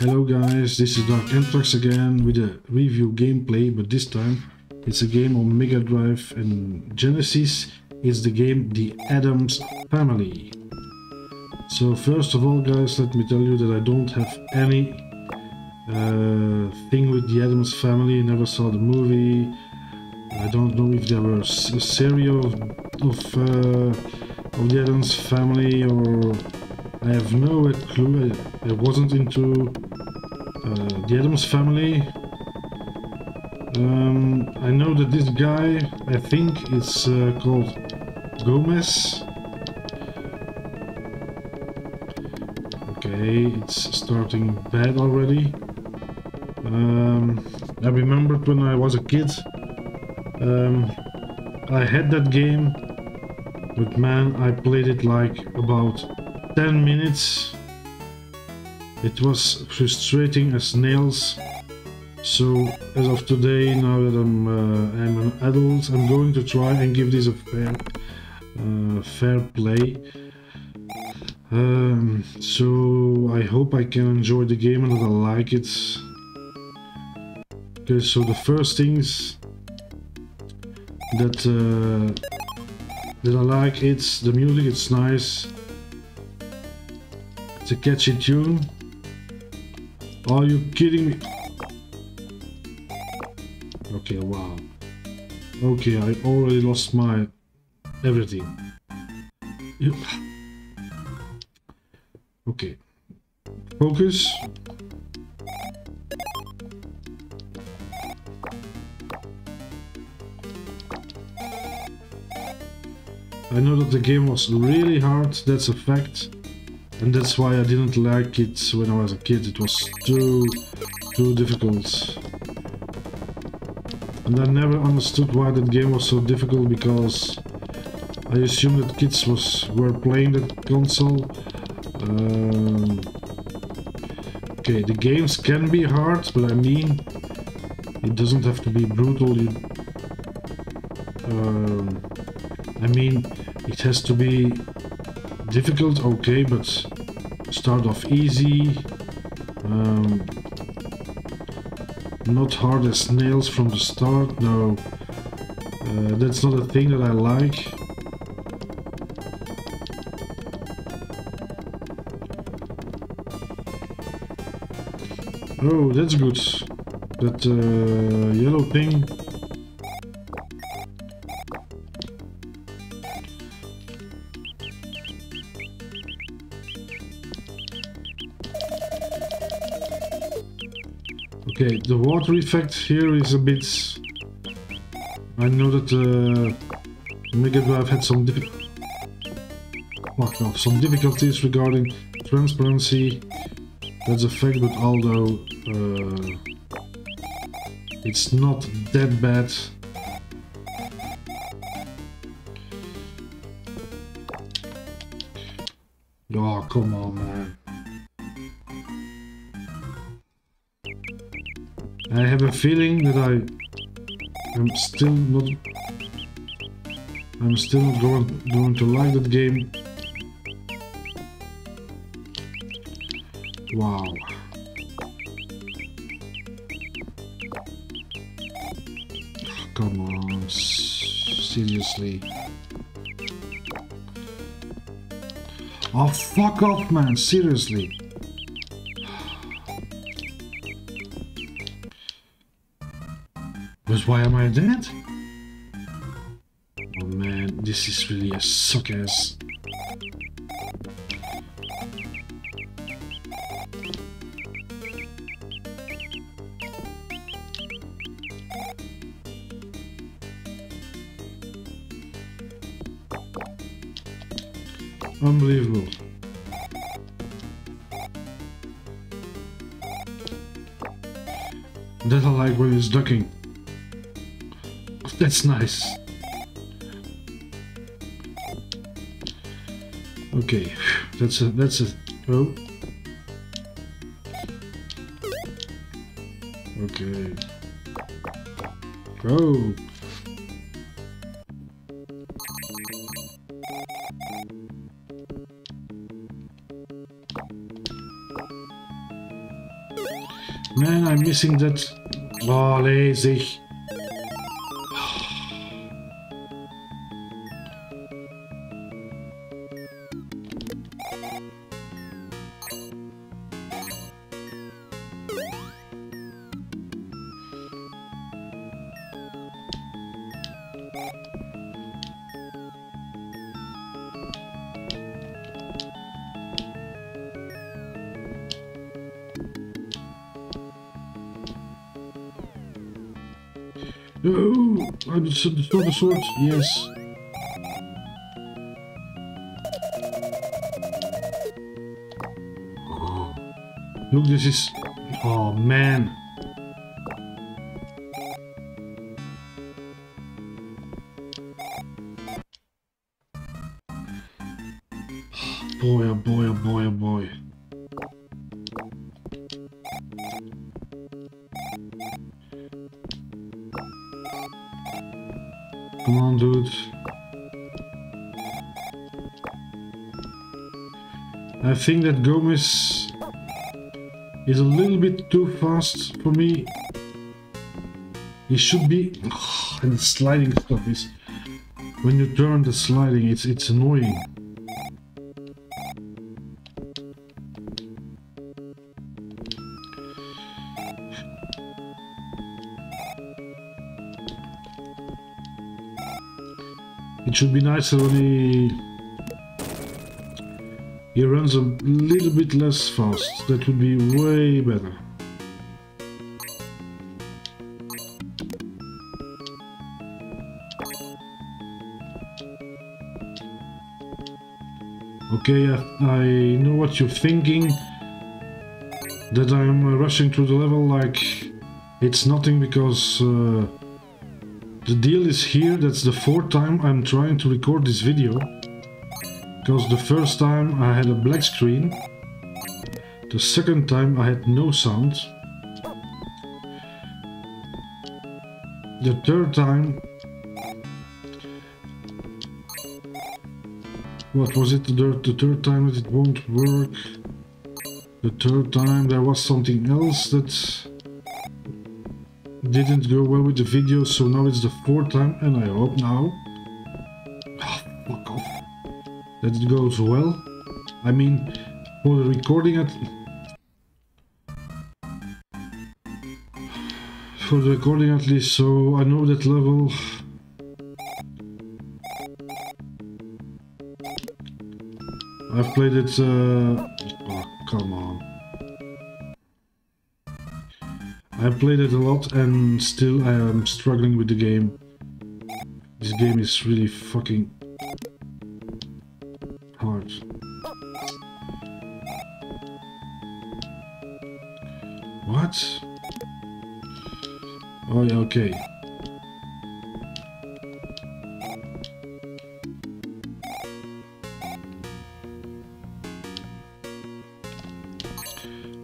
Hello guys, this is Darkentrax again with a review gameplay, but this time it's a game on Mega Drive and Genesis. It's the game The Addams Family. So first of all guys, let me tell you that I don't have any thing with The Addams Family. I never saw the movie. I don't know if there was a series of The Addams Family, or I have no clue. I wasn't into The Addams Family. I know that this guy, I think, is called Gomez. Okay, it's starting bad already. I remembered when I was a kid, I had that game, but man, I played it like about 10 minutes. It was frustrating as nails. So as of today, now that I'm an adult, I'm going to try and give this a fair play. So I hope I can enjoy the game and that I like it. Okay, so the first things that I like, it's the music. It's nice. It's a catchy tune. Are you kidding me? Okay, wow. Okay, I already lost my everything. Yep. Okay. Focus. I know that the game was really hard, that's a fact. And that's why I didn't like it when I was a kid. It was too difficult. And I never understood why that game was so difficult, because I assumed that kids were playing that console. Okay, the games can be hard, but I mean, it doesn't have to be brutal. I mean, it has to be difficult, okay, but start off easy, not hard as nails from the start. No, that's not a thing that I like. Oh, that's good. That yellow thing. Okay, the water effect here is a bit... I know that Mega Drive had some some difficulties regarding transparency. That's a fact, but although it's not that bad. Oh, come on, man. I have a feeling that I'm still not going to like that game. Wow. Come on, seriously. Oh, fuck off, man, seriously. But why am I dead? Oh man, this is really a suck-ass. Unbelievable. That I like when he's ducking. That's nice. Okay, that's a oh. Okay. Oh. Man, I'm missing that. Oh, lazy. The sword, yes. Look, this is... Oh, man. Boy, oh boy, oh boy, oh boy. Come on, dude. I think that Gomez is a little bit too fast for me. He should be... Oh, and the sliding stuff is... When you turn the sliding, it's annoying. Should be nicer when he runs a little bit less fast. That would be way better. Okay, I know what you're thinking. That I'm rushing through the level like it's nothing because... The deal is here, that's the fourth time I'm trying to record this video, because the first time I had a black screen, the second time I had no sound, the third time, what was it, the third time that it won't work, the third time there was something else that didn't go well with the video, so now it's the fourth time, and I hope now... Oh, fuck off. That it goes well. I mean, for the recording at... For the recording at least, so I know that level... I've played it... Oh, come on. I played it a lot and still I am struggling with the game. This game is really fucking hard. What? Oh yeah, okay.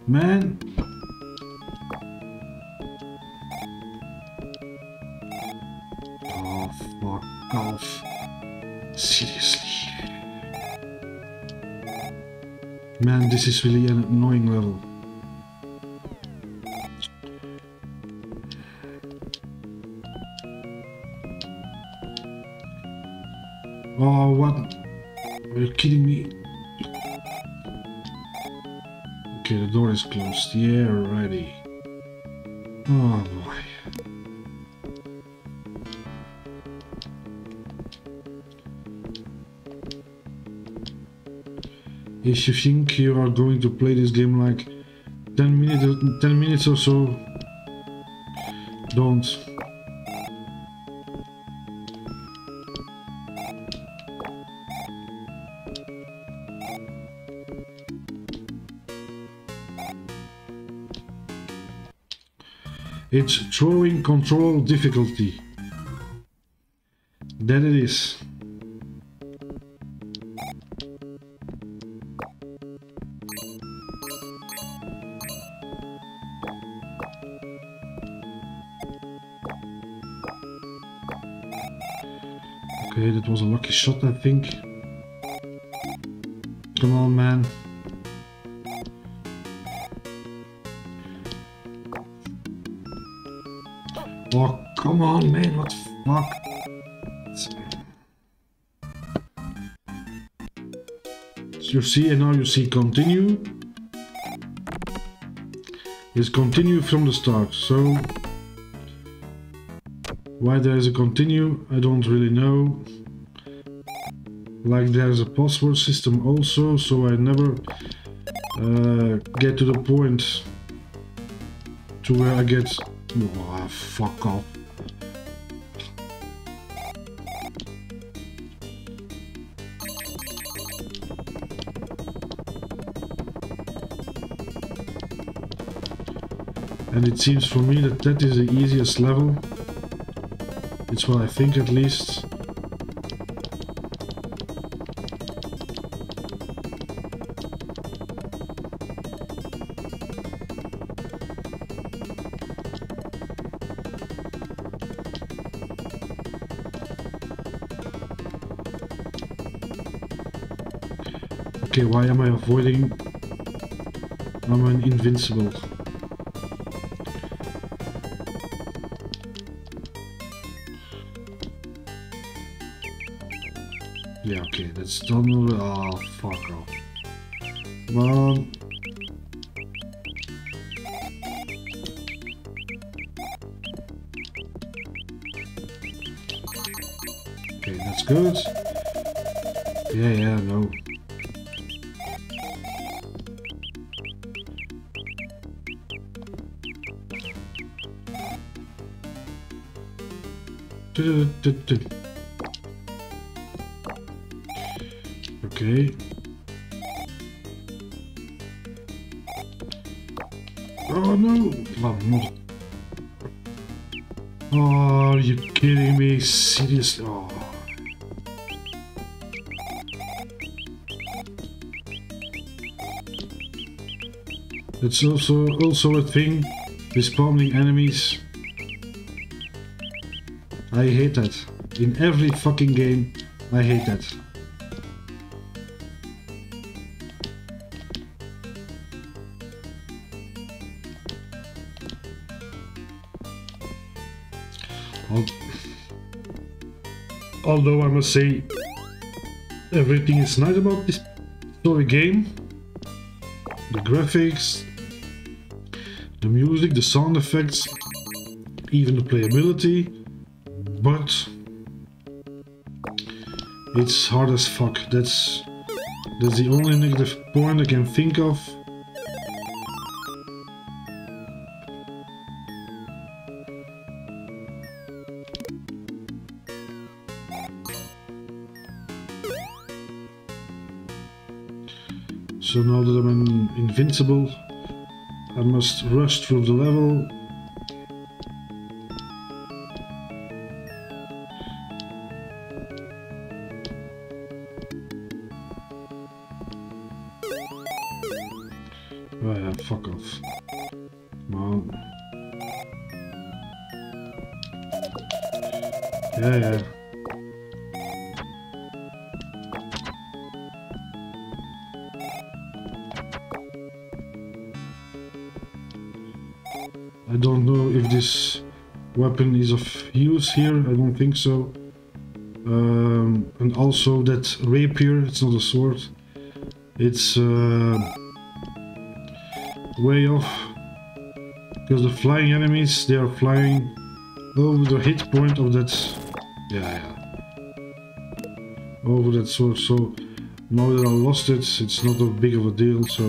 Man! Man, this is really an annoying level. Oh, what? Are you kidding me? Okay, the door is closed. Yeah, alrighty. Oh boy. If you think you are going to play this game like 10 minutes or so, don't. It's throwing control difficulty. That it is. Okay, that was a lucky shot, I think. Come on, man. Oh, come on, man, what the fuck? You see, and now you see continue. Is continue from the start, so... Why there is a continue, I don't really know. Like there's a password system also, so I never get to the point to where I get... Oh, fuck off. And it seems for me that that is the easiest level. It's what I think, at least. Okay, why am I avoiding? I'm an invincible. Yeah, okay, that's done. Oh, fuck off. Well... Okay, that's good. Yeah, yeah, no. Okay. Oh no! Oh, are you kidding me? Seriously? Oh. It's also a thing, respawning enemies. I hate that. In every fucking game, I hate that. Although I must say, everything is nice about this story game. The graphics, the music, the sound effects, even the playability. But it's hard as fuck. That's the only negative point I can think of. So now that I'm invincible, I must rush through the level. Fuck off. Mom. Yeah. I don't know if this weapon is of use here. I don't think so. And also that rapier, it's not a sword. It's... way off, because the flying enemies, they are flying over the hit point of that, over that sword, so now that I lost it, it's not that big of a deal, so...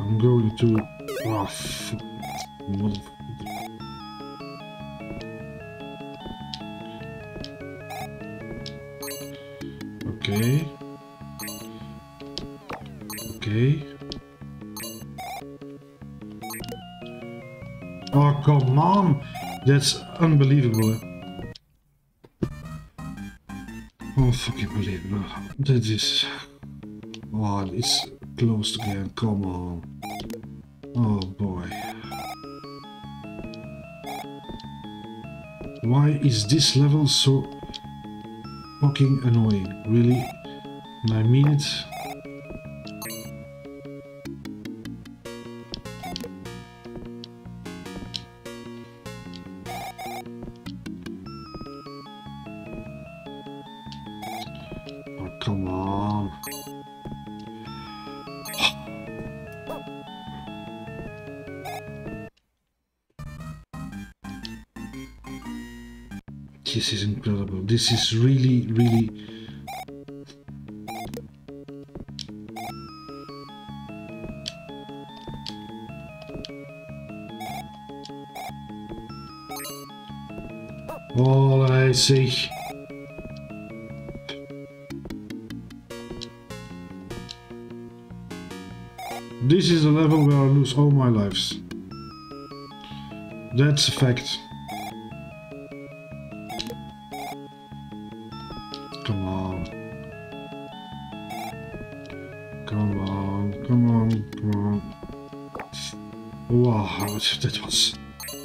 I'm going to... Oh, fuck. Okay. Okay. Oh, come on! That's unbelievable. Oh, fucking unbelievable. That is... Oh, it's closed again. Come on. Oh, boy. Why is this level so... fucking annoying, really, and I mean it. Mom. This is incredible. This is really, really... All I see. This is a level where I lose all my lives. That's a fact.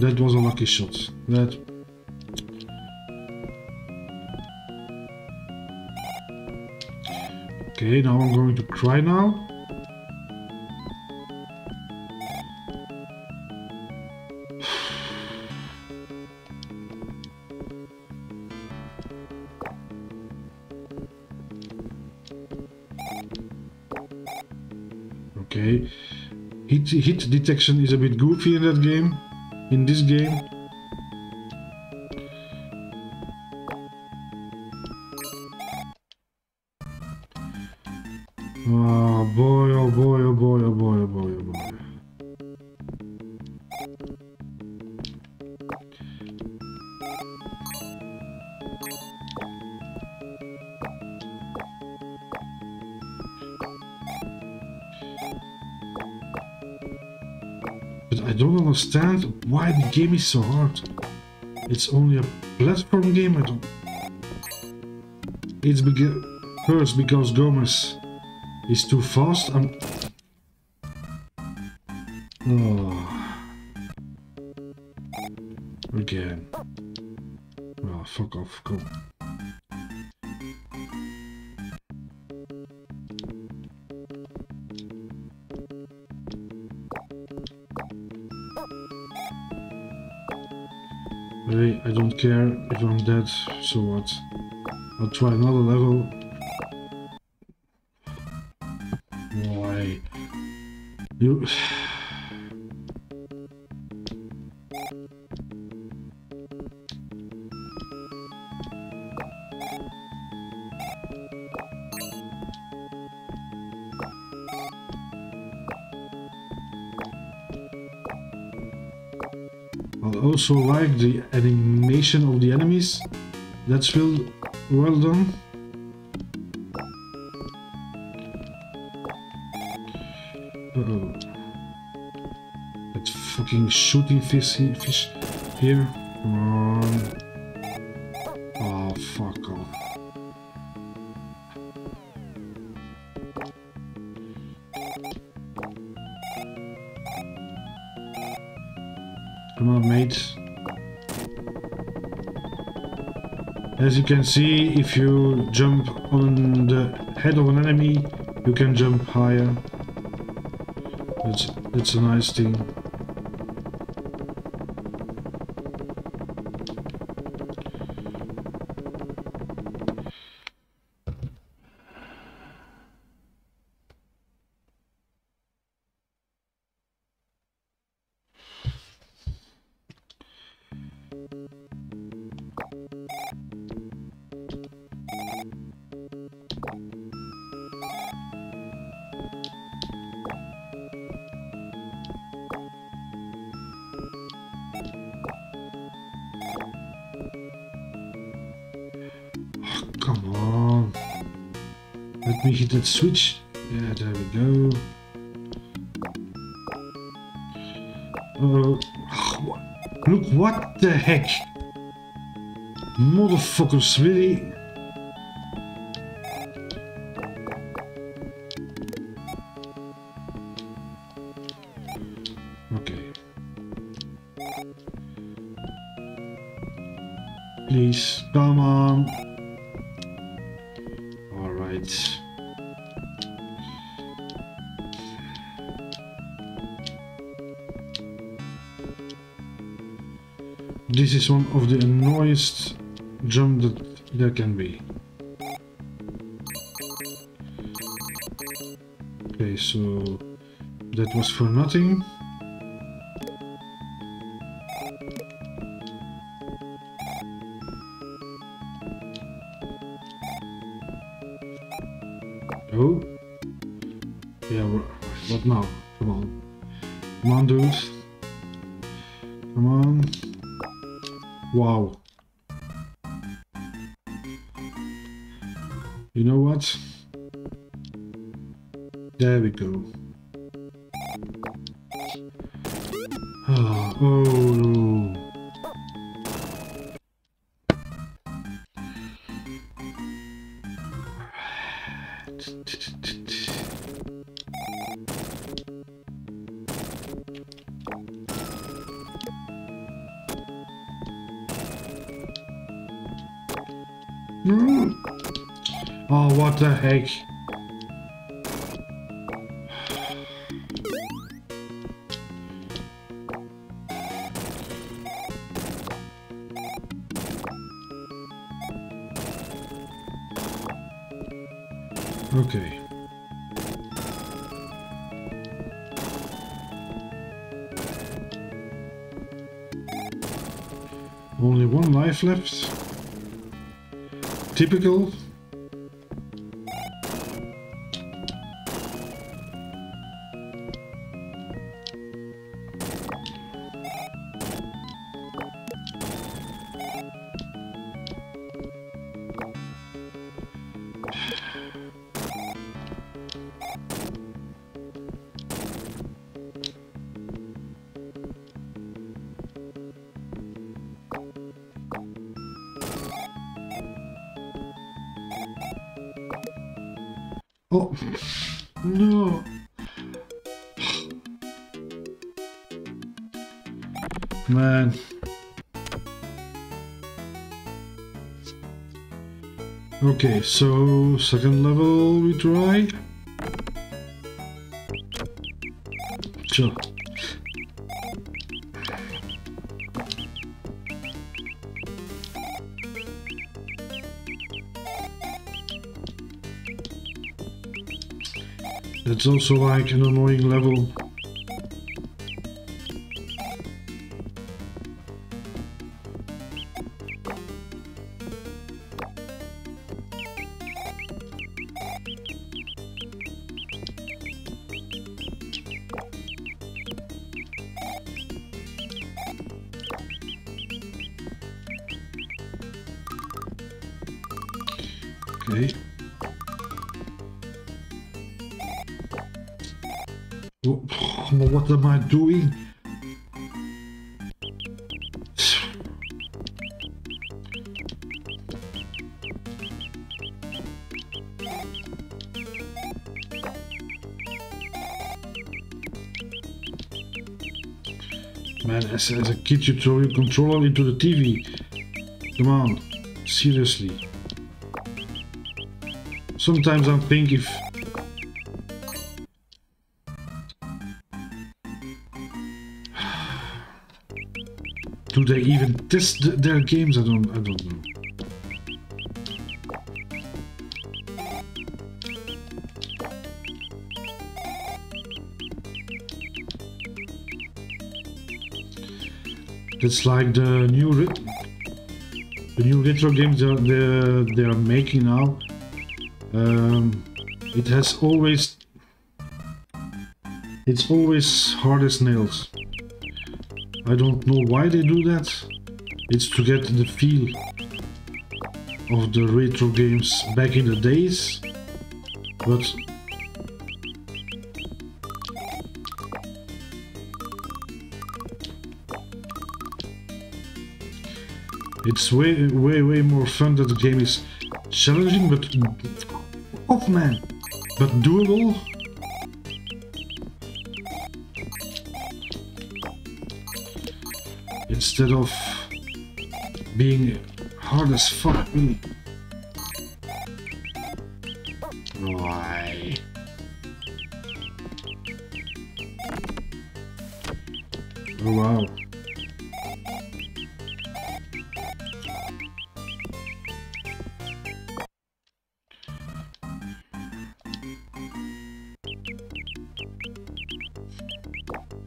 That was a lucky shot. That. Okay, now I'm going to cry now. Okay. Hit detection is a bit goofy in that game. In this game. Oh boy, oh boy, oh boy, oh boy, oh boy, oh boy. I don't understand why the game is so hard. It's only a platform game. I don't. It's first because Gomez is too fast. Again. Oh, fuck off. Go. I don't care if I'm dead, so what? I'll try another level. Why? You... Also like the animation of the enemies. That's well done. Uh-oh. That fucking shooting fish here. Come on. Oh, fuck off. Come on, mate. As you can see, if you jump on the head of an enemy, you can jump higher. That's a nice thing. Come on, let me hit that switch. Yeah, there we go. Look, what the heck? Motherfuckers, really? Okay. Please, come on. This is one of the annoyingest jump that there can be. Okay, so that was for nothing. Oh. Yeah, what now? Come on. Come on, dude. Come on. Wow. You know what? There we go. Oh, no. Oh, what the heck? Okay. Only one life left. Typical. Oh, no. Man. Okay, so second level we try. Sure. It's also like an annoying level. Okay. What am I doing? Man, as a kid you throw your controller into the TV. Come on, seriously. Sometimes I think if... Do they even test their games? I don't know. It's like the new retro games they are making now. It has always, it's always hard as nails. I don't know why they do that. It's to get the feel of the retro games back in the days, but it's way more fun that the game is challenging, but oh man, but doable. Instead of being hard as fuck. Why? Oh wow.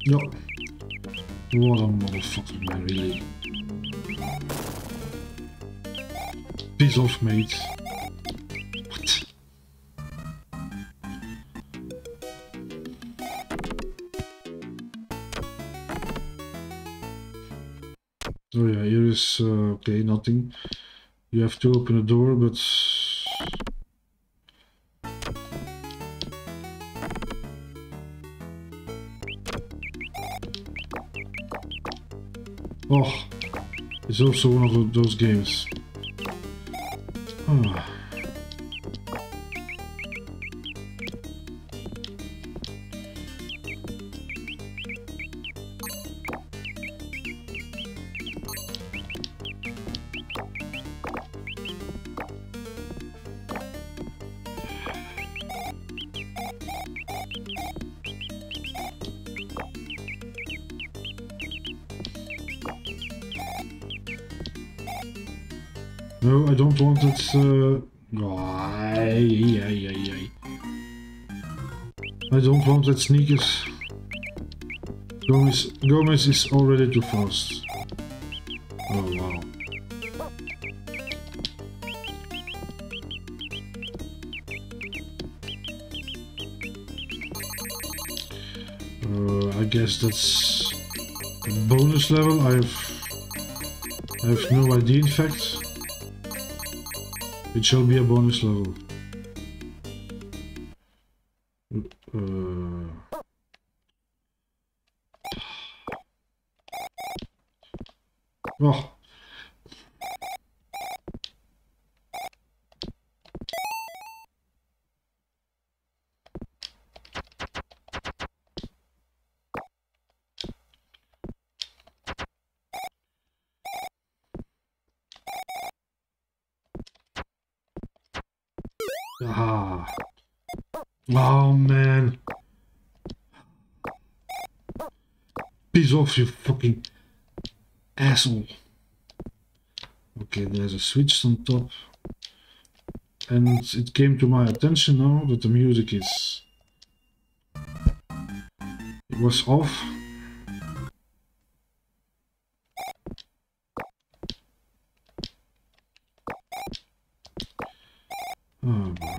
No. What a motherfucking man, really. Piece off, mate. What? Oh yeah, here is... okay, nothing. You have to open a door, but... Oh, it's also one of those games. Oh. No, I don't want it. I don't want that sneakers. Gomez is already too fast. Oh wow. I guess that's a bonus level. I have no idea, in fact. It shall be a bonus level. Oh. Ah. Oh man. Piss off, you fucking asshole. Okay, there's a switch on top. And it came to my attention now that the music is... It was off. Oh boy.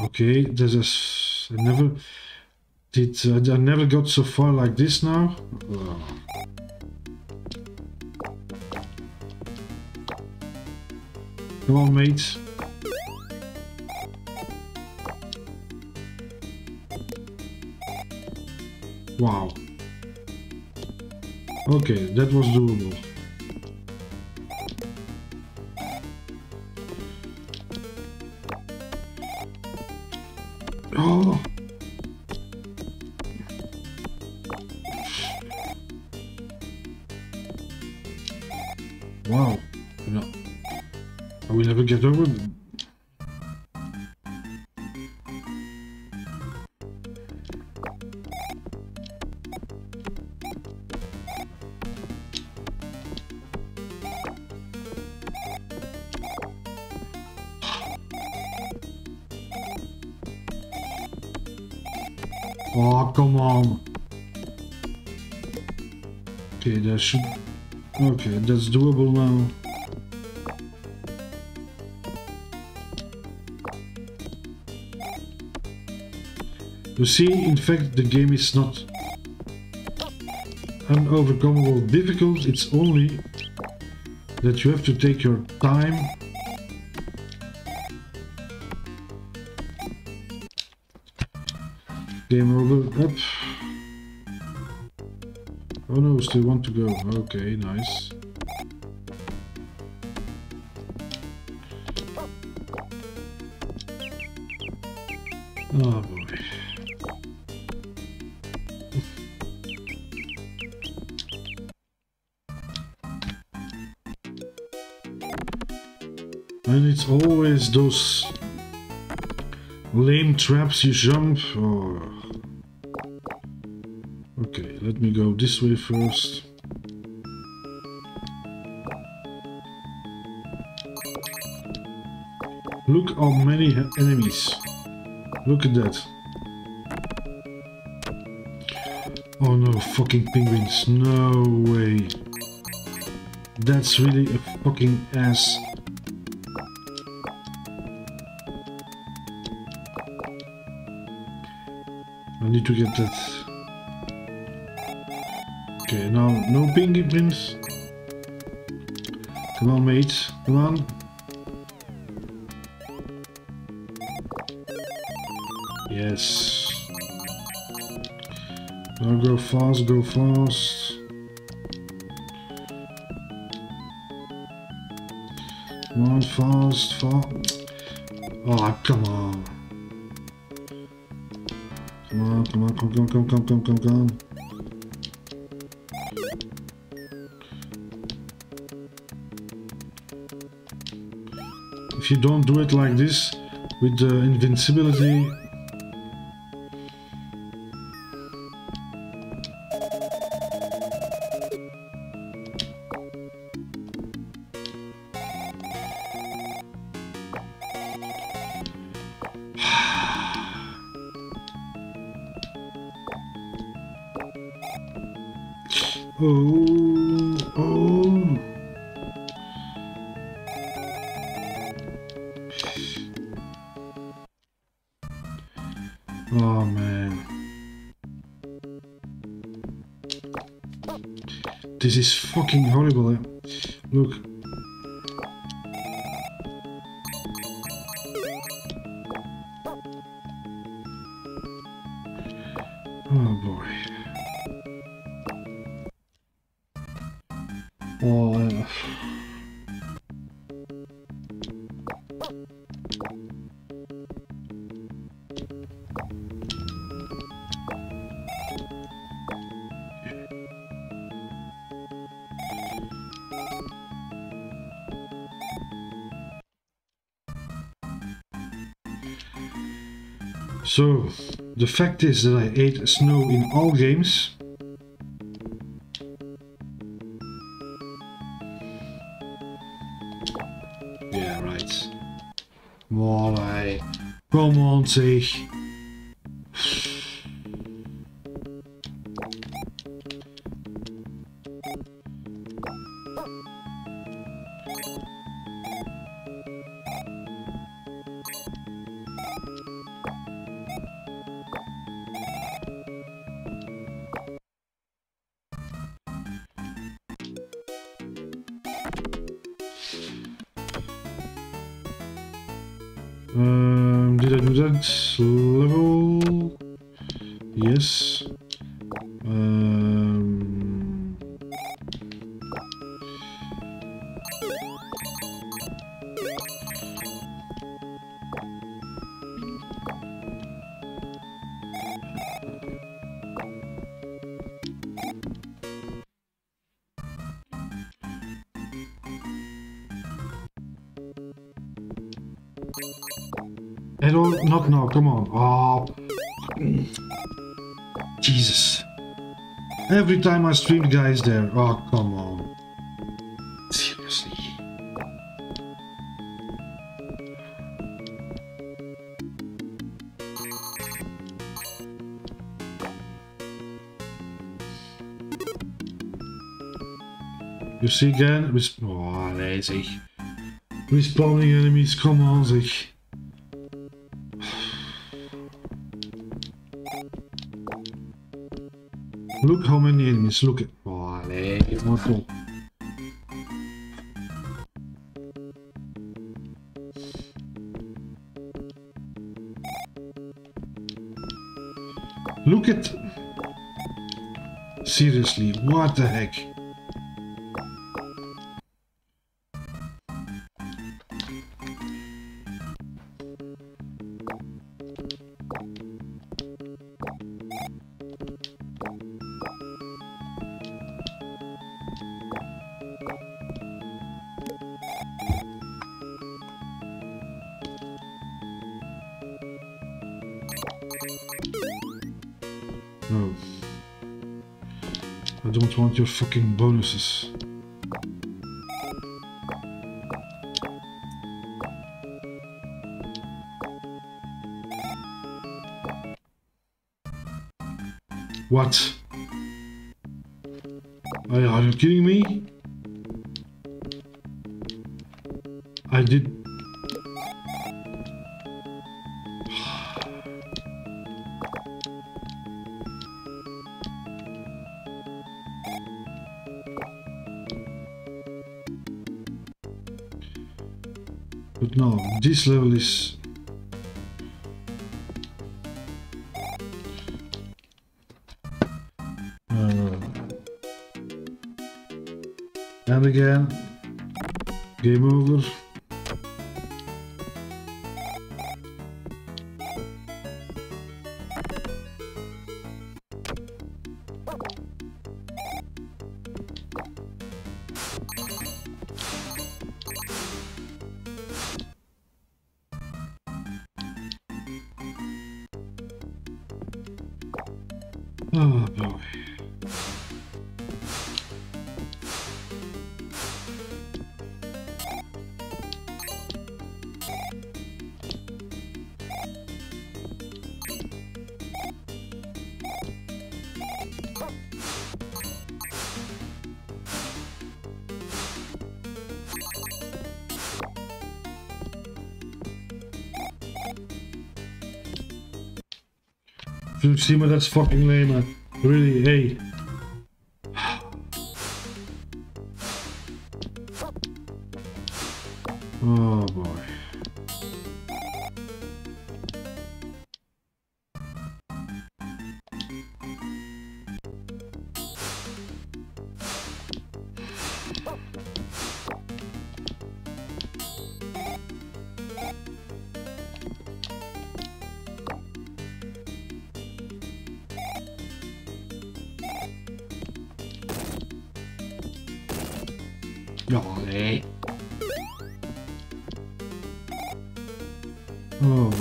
Okay, there's a... I never got so far like this now. Oh. Come on, mate. Wow. Okay, that was doable. Oh. Wow. No. I will never get over it. Oh, come on. Okay, that should... Okay, that's doable now. You see, in fact, the game is not unovercomable difficult. It's only that you have to take your time. Game over, up. Oh no, still want to go. Okay, nice. Oh boy. And it's always those lame traps you jump or... Okay, let me go this way first. Look how many enemies. Look at that. Oh no, fucking penguins. No way. That's really a fucking ass. I need to get that. Okay, now no penguins. Come on, mate. Come on. Yes. Now go fast, go fast. Come on, fast, fast. Oh, come on. Come on, come on, come, come, come, come, come, come, come. If you don't do it like this, with the invincibility. Oh man, this is fucking horrible. Look, oh boy. Oh, so, the fact is that I ate snow in all games. Yeah, right. Why? Come on, say. Did I do that level? Yes. Hello? Not now, come on. Oh. Jesus. Every time I stream, guys, there. Oh, come on. Seriously. You see again? Oh, lazy. Respawning enemies, come on, sich. Look how many enemies, look at. Oh, it's not full. Look at. Seriously, what the heck? No. I don't want your fucking bonuses. What? Are you kidding me? I did... But no, this level is... And again, game over. Oh boy. See, but that's fucking lame, man. Really, hey. Oh boy. Oh boy.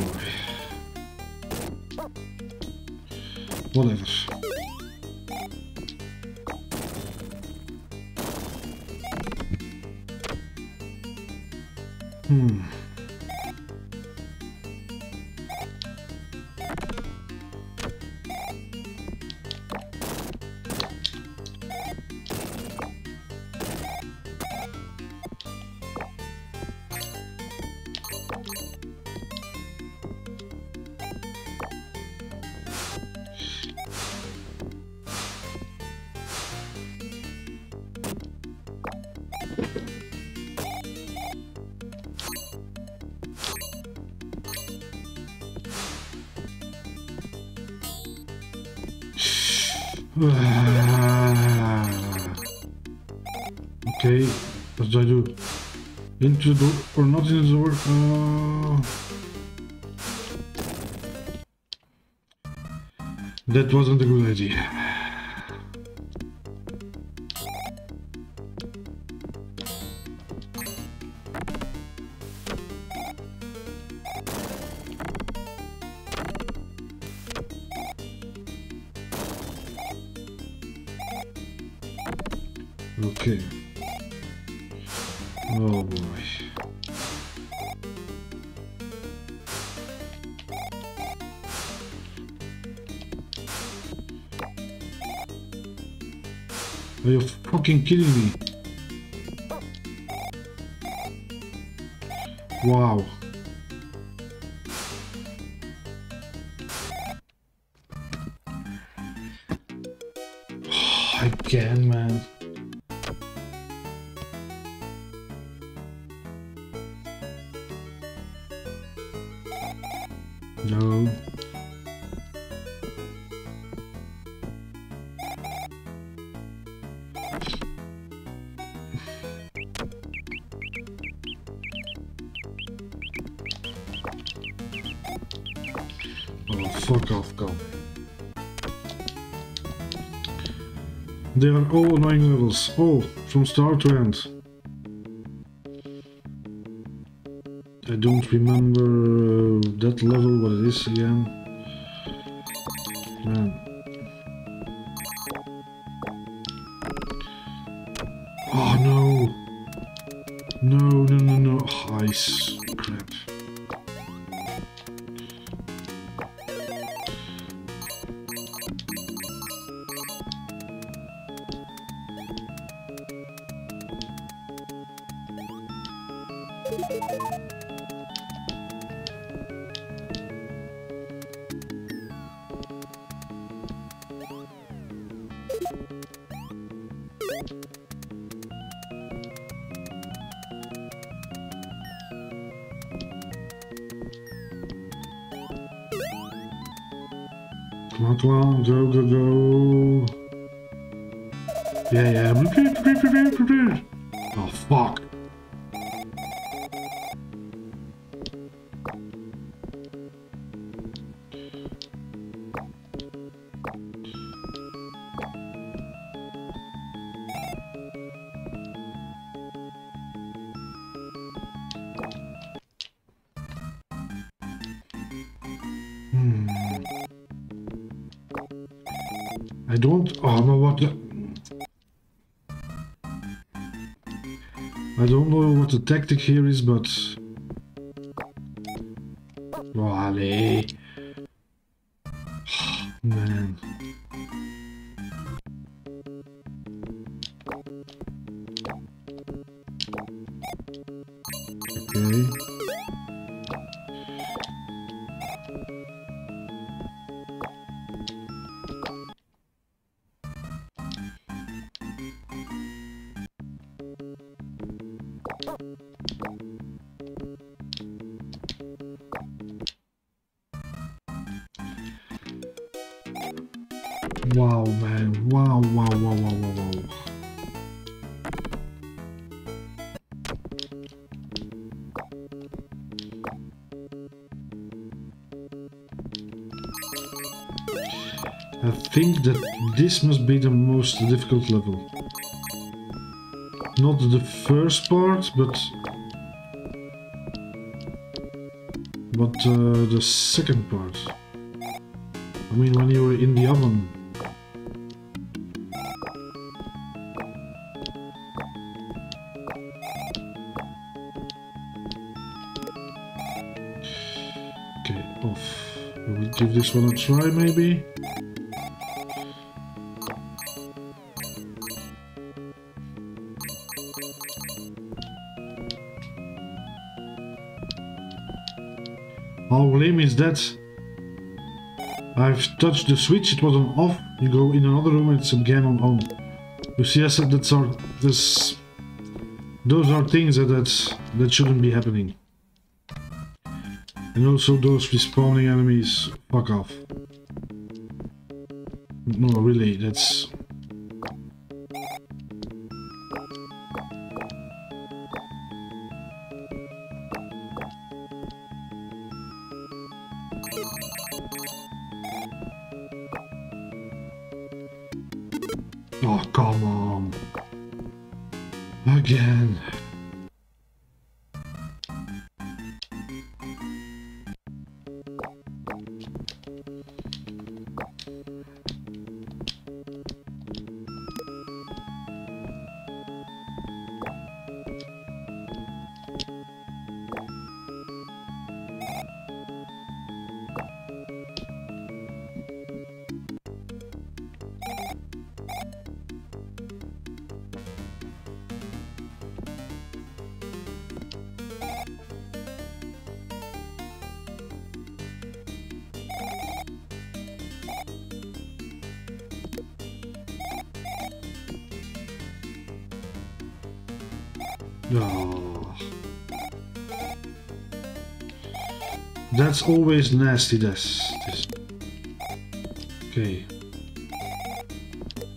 Whatever. Okay, what do I do? Into the door or not into the door? That wasn't a good idea. Okay. Oh boy. Are you fucking kidding me? Wow. Again, man. No. Oh, fuck off, go. They are all annoying levels, all from start to end. I don't remember that level, what it is again. Man. Oh no! No, no, no, no. Oh, ice. Crap. Yeah. Oh, fuck. I don't... Oh, no, what the... I don't know what the tactic here is, but... Oh, allez. Oh, man. Okay. Wow, man. Wow. I think that this must be the most difficult level. Not the first part, but the second part. I mean, when you were in the oven. Give this one a try, maybe. How lame is that? I've touched the switch, it was on off. You go in another room, it's again on. You see, I said those are things that shouldn't be happening. And also those respawning enemies, fuck off. No, really, that's... Oh, come on. Again. Oh. That's always nasty, this. Okay.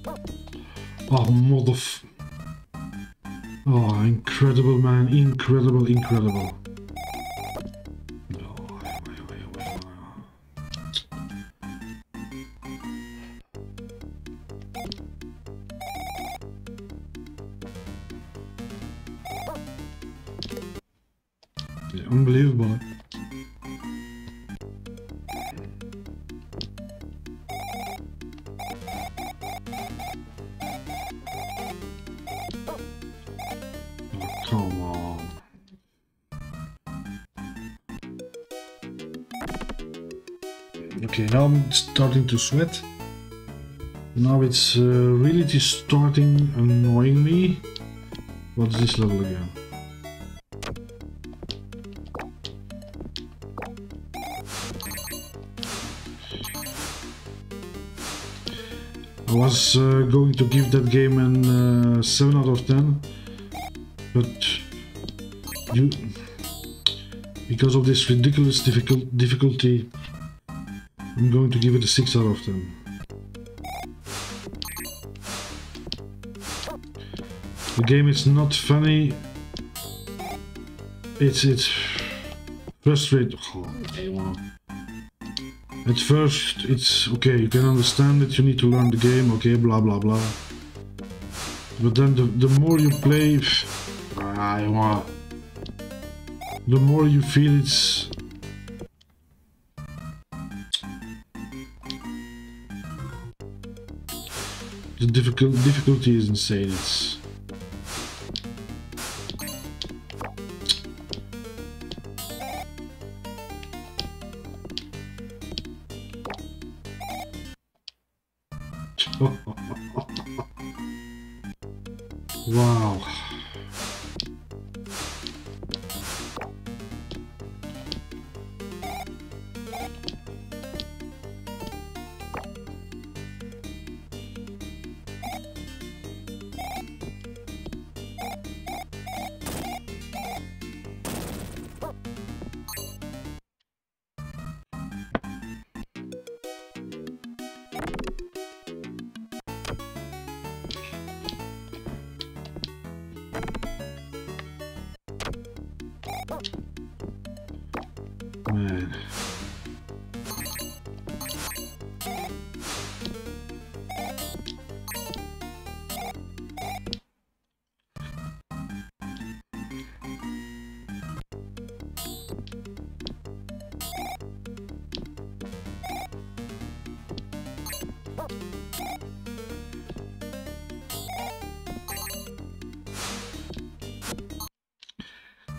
Oh, motherf... Oh, incredible, man. Incredible. Unbelievable. Oh, come on. Okay, now I'm starting to sweat. Now it's really just starting annoying me. What's this level again? I was going to give that game an 7 out of 10, but because of this ridiculous difficulty, I'm going to give it a 6 out of 10. The game is not funny. It's frustrating. At first it's okay, you can understand it, you need to learn the game, okay, blah blah blah. But then the more you play, the more you feel it's... The difficulty is insane, it's... Wow.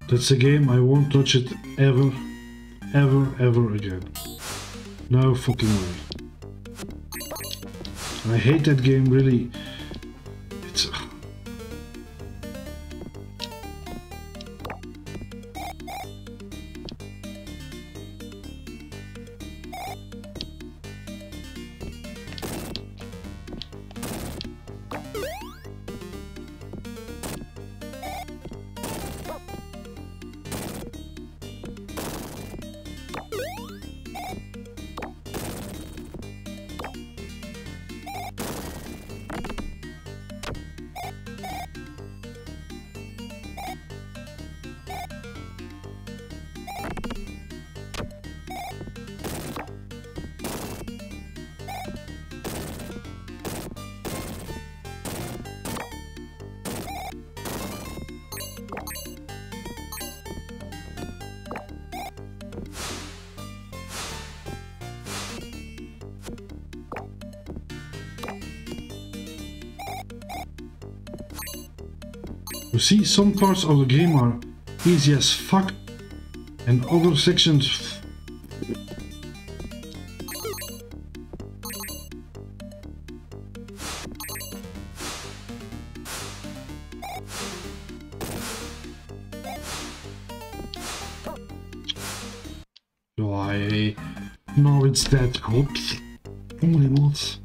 That's a game I won't touch it ever, ever, ever again. No fucking way. I hate that game, really. It's... You see, some parts of the game are easy as fuck, and other sections... Why... Now it's that good. Only once.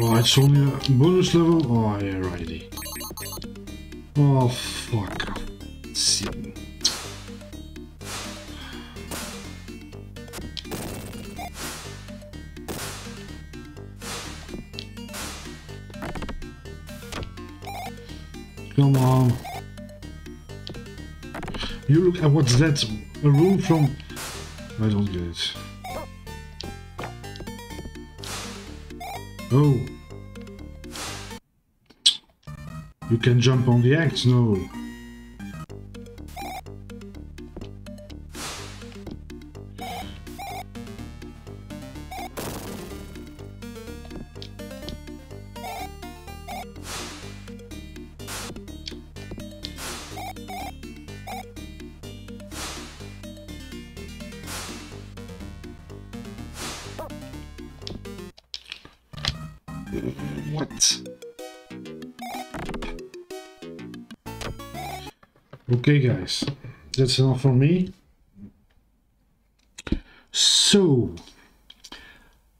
Oh, it's only a bonus level? Oh, yeah, righty. Oh, fuck. Let's see. Come on. You look at what's that? A room from... I don't get it. Oh. You can jump on the axe, no. What? Okay, guys, that's enough for me. So,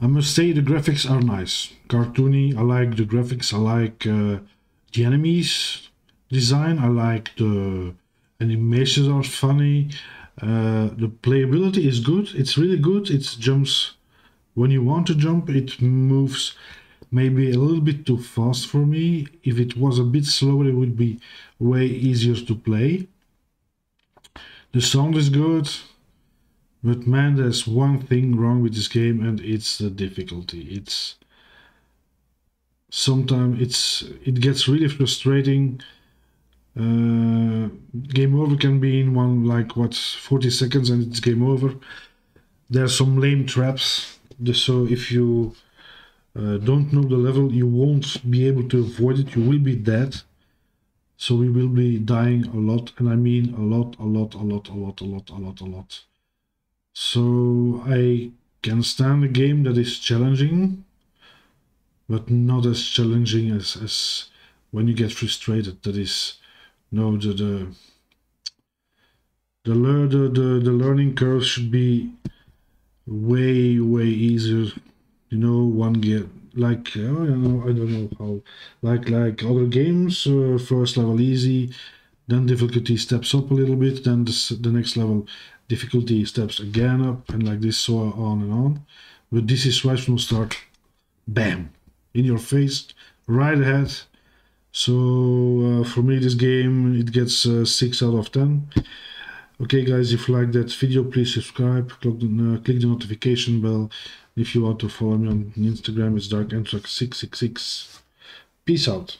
I must say the graphics are nice. Cartoony, I like the graphics, I like the enemies design, I like the animations are funny. The playability is good, it's really good, it jumps when you want to jump, it moves maybe a little bit too fast for me. If it was a bit slower, it would be way easier to play. The sound is good, but man, there's one thing wrong with this game, and it's the difficulty. It's sometimes it gets really frustrating. Game over can be in one, like, what, 40 seconds and it's game over. There's some lame traps, so if you don't know the level, you won't be able to avoid it, you will be dead. So we will be dying a lot, and I mean a lot. So I can stand a game that is challenging, but not as challenging as when you get frustrated. That is, no, the learning curve should be way easier. You know, one game, like, I don't know how, like other games, first level easy, then difficulty steps up a little bit, then the next level difficulty steps again up, and like this, so on and on. But this is right from the start, bam, in your face, right ahead. So for me, this game, it gets 6 out of 10. Okay, guys, if you like that video, please subscribe, click the notification bell. If you want to follow me on Instagram, it's Darkentrax666. Peace out.